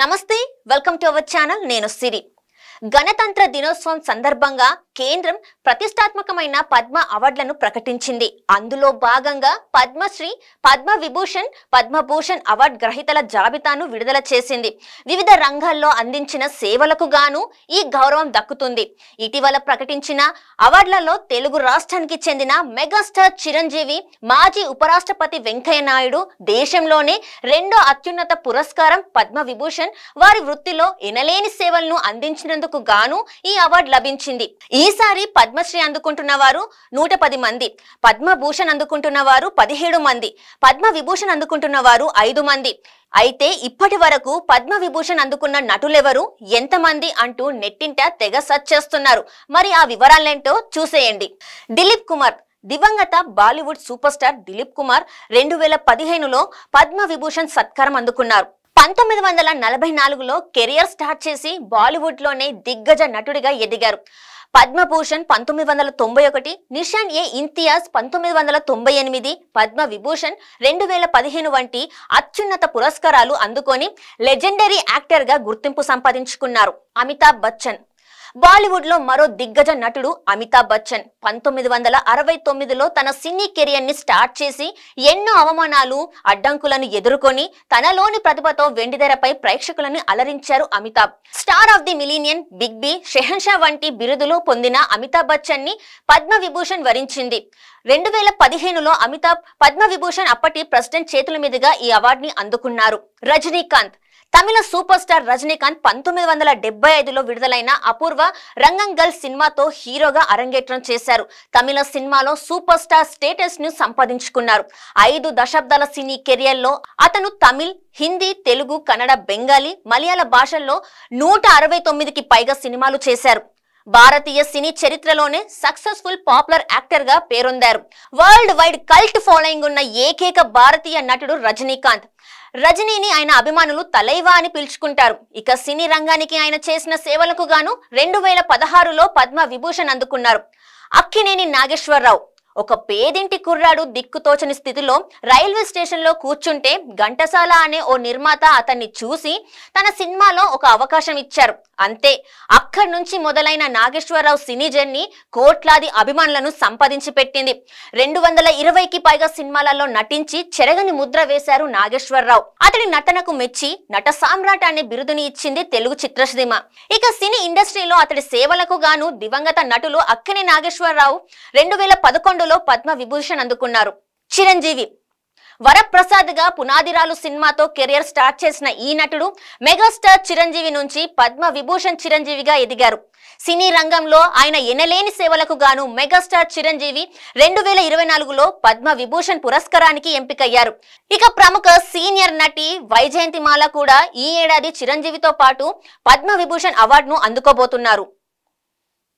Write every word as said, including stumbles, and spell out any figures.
నమస్తే welcome to our channel నేను సిరి గణతంత్ర దినోత్సవం సందర్భంగా కేంద్రం ప్రతిష్టాత్మకమైన పద్మ అవార్డులను ప్రకటించింది అందులో భాగంగా పద్మశ్రీ పద్మ విభూషణ్ పద్మభూషణ్ అవార్డు గ్రహీతల జాబితాను విడుదల చేసింది వివిధ రంగాల్లో అందించిన సేవలకు గాను ఈ గౌరవం దక్కుతుంది ఇటీవల ప్రకటించిన అవార్డులలో తెలుగు రాష్ట్రానికి చెందిన మెగాస్టార్ చిరంజీవి మాజీ ఉపరాష్ట్రపతి వెంకయ్య నాయుడు దేశంలోనే రెండో అత్యున్నత పురస్కారం పద్మ విభూషణ్ వారి వృత్తిలో ఎనలేని సేవలను అందించినందుకు గాను ఈ అవార్డు లభించింది ఈసారి పద్మశ్రీ అందుకుంటున్నవారు నూట పది మంది పద్మభూషణ్ అందుకుంటున్నవారు పదిహేడు మంది పద్మ విభూషణ్ అందుకుంటున్నవారు ఐదు మంది అయితే ఇప్పటివరకు పద్మ విభూషణ్ అందుకున్న నటులెవరు ఎంతమంది అంటూ నెట్టింట తెగ సర్చ్ చేస్తున్నారు మరి ఆ వివరాలేంటో చూసేయండి దిలీప్ కుమార్ దివంగత Bollywood super star Dilip Kumar రెండు వేల పదిహేను లో పద్మ విభూషణ్ సత్కారం అందుకున్నారు పంతొమ్మిది వందల నలభై నాలుగులో కెరియర్ స్టార్ట్ చేసి బాలీవుడ్ లోనే దిగ్గజ నటుడిగా ఎదిగారు పద్మభూషణ్ పంతొమ్మిది వందల తొంభై ఒకటి నిషాన్ ఏ ఇంతియాజ్ పంతొమ్మిది వందల తొంభై ఎనిమిది పద్మ విభూషణ్ రెండు వేల పదిహేను వంటి అత్యున్నత పురస్కారాలు అందుకొని లెజెండరీ యాక్టర్ గా గుర్తింపు సంపాదించుకున్నారు అమితాబ్ బచ్చన్ బాలీవుడ్ లో మరో దిగ్గజ నటుడు అమితాబ్ బచ్చన్ పంతొమ్మిది వందల అరవై తొమ్మిదిలో తన సినీ కెరియర్ ని స్టార్ట్ చేసి ఎన్నో అవమానాలు అడ్డంకులను ఎదుర్కొని తనలోని ప్రతిభతో వెండితెరపై ప్రేక్షకులను అలరించారు Amitabh star of the millennium big B Shahenshah వంటి బిరుదులు పొందిన అమితాబ్ బచ్చన్ ని పద్మ విభూషణ్ వరించింది రెండు వేల పదిహేనులో అమితాబ్ పద్మ విభూషణ్ అప్పటి ప్రెసిడెంట్ చేతుల మీదుగా ఈ అవార్డుని అందుకున్నారు రజనీకాంత్ తమిళ సూపర్ స్టార్ రజనీకాంత్ పంతొమ్మిది వందల డెబ్బై ఐదులో విడుదలైన అపూర్వ రంగంగల్ సినిమాతో హీరోగా అరంగేట్రం చేశారు తమిళ సినిమాలో సూపర్ స్టార్ స్టేటస్ ను సంపాదించుకున్నారు ఐదు దశాబ్దాల సినీ కెరియర్ లో అతను తమిళ్ హిందీ తెలుగు కన్నడ బెంగాలీ మలయాళ భాషల్లో నూట అరవై తొమ్మిదికి పైగా సినిమాలు చేశారు భారతీయ సినీ చరిత్రలోనే సక్సెస్ఫుల్ పాపులర్ యాక్టర్ గా పేరొందారు వరల్డ్ వైడ్ కల్ట్ ఫాలోయింగ్ ఉన్న ఏకైక భారతీయ నటుడు రజనీకాంత్ రజనీని ఆయన అభిమానులు తలైవా అని పిలుచుకుంటారు ఇక సినీ రంగానికి ఆయన చేసిన సేవలకు గాను రెండు వేల పదహారులో పద్మ విభూషణ్ అందుకున్నారు అక్కినేని నాగేశ్వర్ రావు ఒక పేదింటి కుర్రాడు దిక్కుతోచని స్థితిలో రైల్వే స్టేషన్ లో కూర్చుంటే ఘంటసాల అనే ఓ నిర్మాత అతన్ని చూసి తన సినిమాలో ఒక అవకాశం ఇచ్చారు అంతే అక్కడి నుంచి మొదలైన నాగేశ్వరరావు సినీ జర్నీ కోట్లాది అభిమానులను సంపాదించి పెట్టింది రెండు వందల ఇరవైకి పైగా సినిమాలలో నటించి చెరగని ముద్ర వేశారు నాగేశ్వరరావు అతడి నటనకు మెచ్చి నట సామ్రాట్ అనే బిరుదుని ఇచ్చింది తెలుగు చిత్రసీమ ఇక సినీ ఇండస్ట్రీలో అతడి సేవలకు గాను దివంగత నటులు అక్కినేని నాగేశ్వరరావు రెండు వేల పదకొండులో పద్మ విభూషణ్ అందుకున్నారు చిరంజీవి వరప్రసాద్ గా పునాదిరాలు సినిమాతో కెరియర్ స్టార్ట్ చేసిన ఈ నటుడు మెగాస్టార్ చిరంజీవి నుంచి పద్మ విభూషణ్ చిరంజీవిగా ఎదిగారు సినీ రంగంలో ఆయన ఎనలేని సేవలకు గాను మెగాస్టార్ చిరంజీవి రెండు వేల ఇరవై నాలుగులో పద్మ విభూషణ్ పురస్కారానికి ఎంపికయ్యారు ఇక ప్రముఖ సీనియర్ నటి వైజయంతిమాల కూడా ఈ ఏడాది చిరంజీవితో పాటు పద్మ విభూషణ్ అవార్డును అందుకోబోతున్నారు